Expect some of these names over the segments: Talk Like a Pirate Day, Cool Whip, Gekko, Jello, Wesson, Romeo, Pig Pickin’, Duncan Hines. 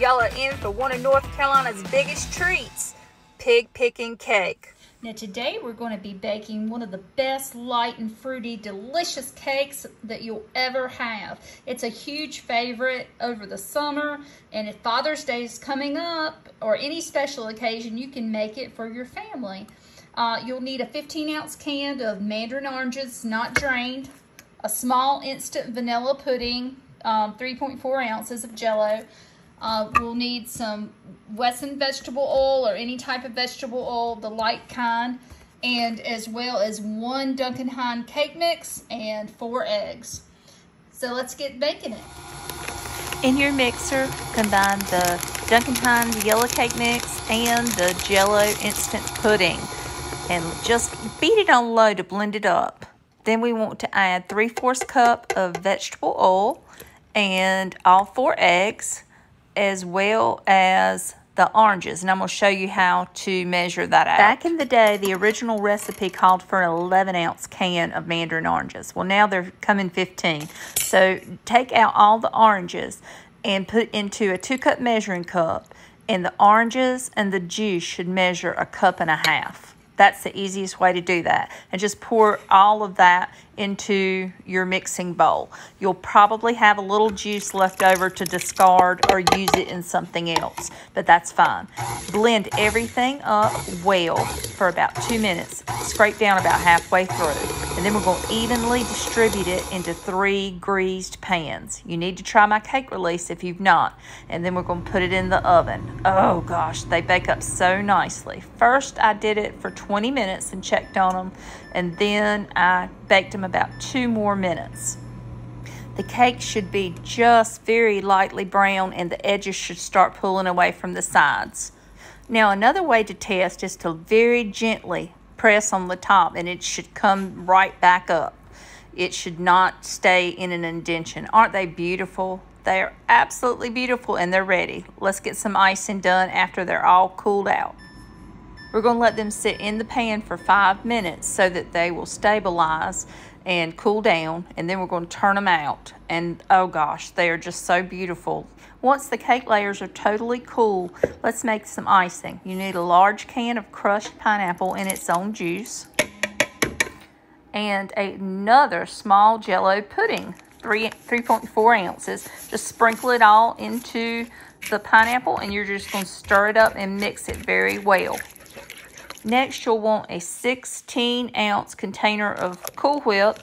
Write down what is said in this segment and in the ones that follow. Y'all are in for one of North Carolina's biggest treats, pig picking cake. Now today we're going to be baking one of the best light and fruity delicious cakes that you'll ever have. It's a huge favorite over the summer, and if Father's Day is coming up or any special occasion, you can make it for your family. You'll need a 15-ounce can of mandarin oranges, not drained, a small instant vanilla pudding, 3.4 ounces of Jello. We'll need some Wesson vegetable oil or any type of vegetable oil, the light kind, and as well as one Duncan Hines cake mix and 4 eggs. So let's get baking it. In your mixer, combine the Duncan Hines yellow cake mix and the Jello instant pudding, and just beat it on low to blend it up. Then we want to add 3/4 cup of vegetable oil and all 4 eggs, as well as the oranges, and I'm going to show you how to measure that out. Back in the day, the original recipe called for an 11-ounce can of mandarin oranges. Well, now they're coming 15. So take out all the oranges and put into a 2-cup measuring cup, and the oranges and the juice should measure a 1.5 cups. That's the easiest way to do that. And just pour all of that into your mixing bowl. You'll probably have a little juice left over to discard or use it in something else, but that's fine. Blend everything up well for about 2 minutes. Scrape down about halfway through. And then we're going to evenly distribute it into 3 greased pans. You need to try my cake release if you've not. And then we're going to put it in the oven. Oh gosh, they bake up so nicely. First, I did it for 20 minutes and checked on them, and then I baked them about 2 more minutes. The cake should be just very lightly brown, and the edges should start pulling away from the sides. Now another way to test is to very gently press on the top, and it should come right back up. It should not stay in an indentation. Aren't they beautiful? They are absolutely beautiful, and they're ready. Let's get some icing done after they're all cooled out. We're going to let them sit in the pan for 5 minutes so that they will stabilize and cool down, and then we're going to turn them out, and oh gosh, they are just so beautiful. Once the cake layers are totally cool, let's make some icing. You need a large can of crushed pineapple in its own juice, and another small Jello pudding, 3.4 ounces. Just sprinkle it all into the pineapple, and you're just going to stir it up and mix it very well. Next, you'll want a 16-ounce container of Cool Whip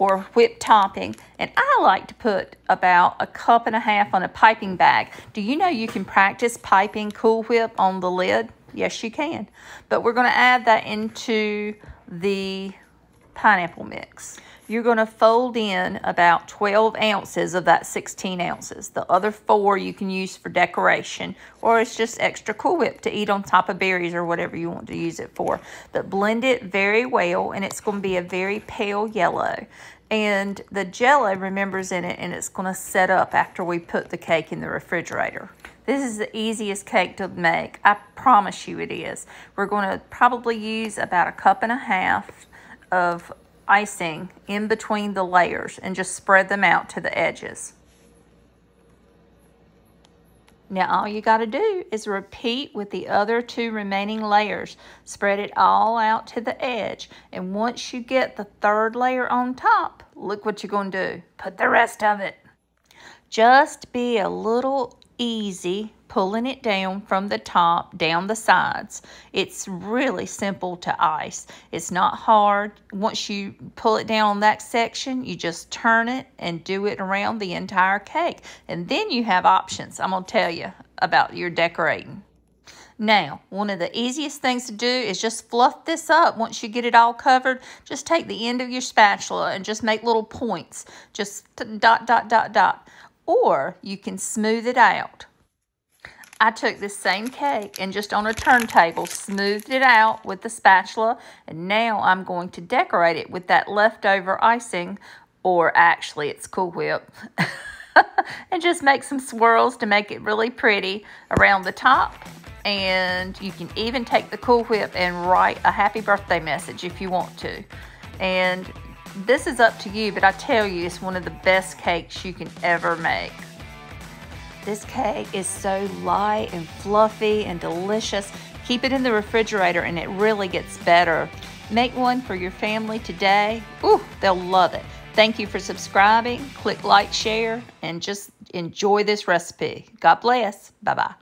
or whipped topping. And I like to put about 1.5 cups on a piping bag. Do you know you can practice piping Cool Whip on the lid? Yes, you can. But we're going to add that into the pineapple mix. You're going to fold in about 12 ounces of that 16 ounces. The other 4 you can use for decoration, or it's just extra Cool Whip to eat on top of berries or whatever you want to use it for. But blend it very well, and it's going to be a very pale yellow. And the Jello remembers in it, and it's going to set up after we put the cake in the refrigerator. This is the easiest cake to make. I promise you it is. We're going to probably use about 1.5 cups of icing in between the layers, and just spread them out to the edges. Now all you got to do is repeat with the other 2 remaining layers. Spread it all out to the edge, and once you get the 3rd layer on top, look what you're going to do. Put the rest of it. Just be a little easy pulling it down from the top down the sides. It's really simple to ice. It's not hard. Once you pull it down on that section, you just turn it and do it around the entire cake, and then you have options. I'm going to tell you about your decorating. Now, one of the easiest things to do is just fluff this up. Once you get it all covered, just take the end of your spatula and just make little points. Just dot, dot, dot, dot. Or you can smooth it out. I took this same cake and just on a turntable smoothed it out with the spatula, and now I'm going to decorate it with that leftover icing, or actually it's Cool Whip, and just make some swirls to make it really pretty around the top. And you can even take the Cool Whip and write a happy birthday message if you want to. And this is up to you, but I tell you, it's one of the best cakes you can ever make. This cake is so light and fluffy and delicious. Keep it in the refrigerator and it really gets better. Make one for your family today. Ooh, they'll love it. Thank you for subscribing. Click like, share, and just enjoy this recipe. God bless. Bye-bye.